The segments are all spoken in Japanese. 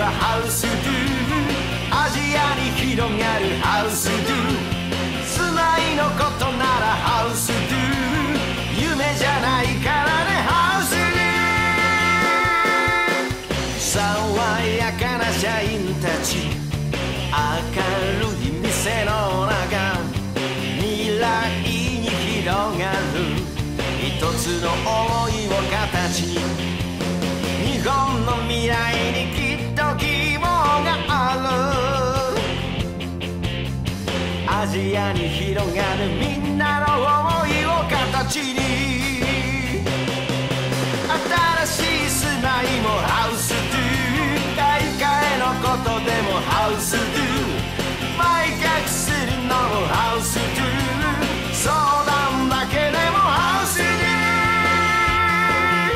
はハウスドゥアジアに広がるハウスドゥ住まいのことならハウスドゥ夢じゃないからねハウスドゥ爽やかな社員たち明るい店の中未来に広がる一つの想いを形に日本の未来にきっと希望があるアジアに広がるみんなの想いを形に新しい住まいもハウスドゥ買い替えのことでもハウスドゥ売却するのもハウスドゥ相談だけでもハウスドゥ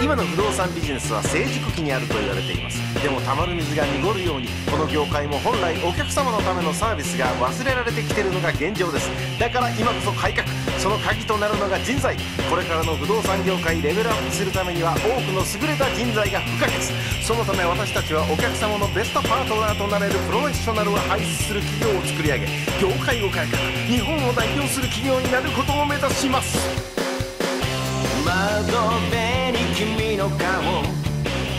今の不動産ビジネスは成熟期にあると言われています。でもたまる水が濁るようにこの業界も本来お客様のためのサービスが忘れられてきているのが現状です。だから今こそ改革、その鍵となるのが人材。これからの不動産業界レベルアップするためには多くの優れた人材が不可欠。そのため私たちはお客様のベストパートナーとなれるプロフェッショナルを輩出する企業を作り上げ、業界を変えた日本を代表する企業になることを目指します。窓辺君の顔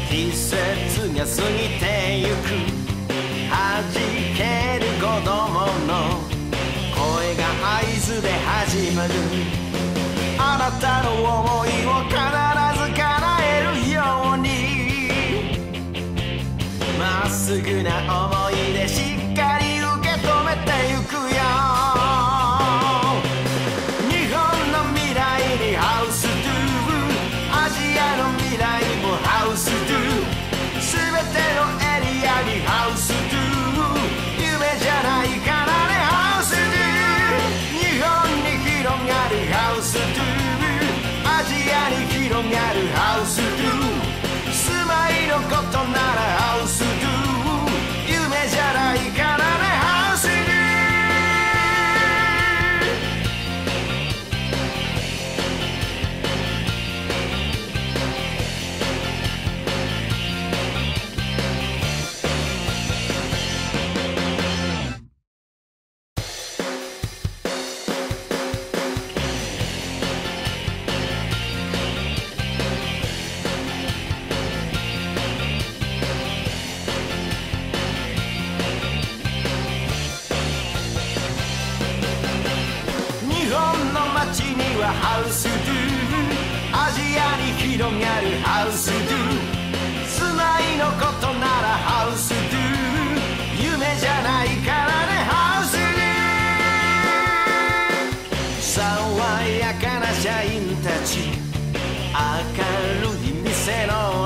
季節が過ぎてゆく弾ける子供の声が合図で始まるあなたの想いを必ず叶えるようにまっすぐな想いでしっかり受け止めてゆくよ日本の未来にハウスアジアの未来もハウスドゥ全てのエリアにハウスドゥ夢じゃないからねハウスドゥ日本に広がるハウスドゥアジアに広がるハウスドゥ住まいのことならハウスドゥ夢じゃないからねハウスドゥハウスドゥアジアに広がるハウスドゥ住まいのことならハウスドゥ夢じゃないからねハウスドゥ爽やかな社員たち明るい店の